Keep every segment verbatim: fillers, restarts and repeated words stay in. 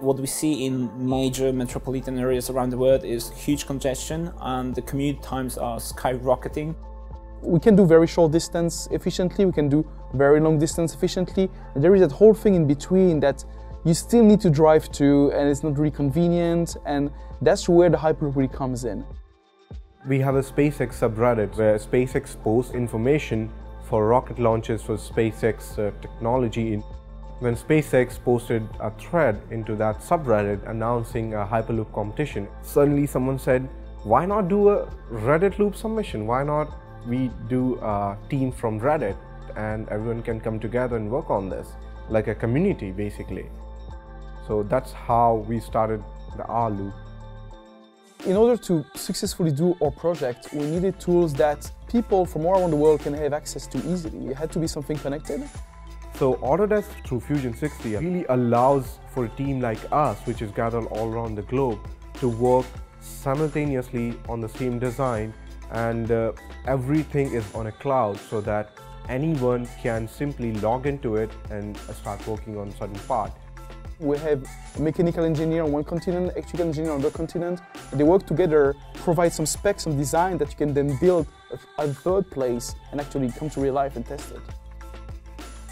What we see in major metropolitan areas around the world is huge congestion, and the commute times are skyrocketing. We can do very short distance efficiently, we can do very long distance efficiently. And there is that whole thing in between that you still need to drive to, and it's not really convenient, and that's where the Hyperloop really comes in. We have a SpaceX subreddit where SpaceX posts information for rocket launches for SpaceX uh, technology. When SpaceX posted a thread into that subreddit announcing a Hyperloop competition, suddenly someone said, why not do a Reddit Loop submission? Why not we do a team from Reddit and everyone can come together and work on this, like a community basically. So that's how we started the rLoop. In order to successfully do our project, we needed tools that people from all around the world can have access to easily. It had to be something connected. So Autodesk through Fusion sixty really allows for a team like us, which is gathered all around the globe, to work simultaneously on the same design, and uh, everything is on a cloud so that anyone can simply log into it and start working on a certain part. We have a mechanical engineer on one continent, electrical engineer on the continent. They work together, provide some specs, some design that you can then build at a third place and actually come to real life and test it.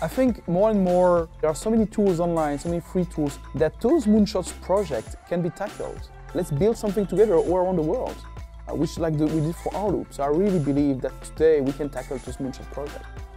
I think more and more there are so many tools online, so many free tools, that those moonshots project can be tackled. Let's build something together all around the world, which like we did for rLoop. So I really believe that today we can tackle those moonshot project.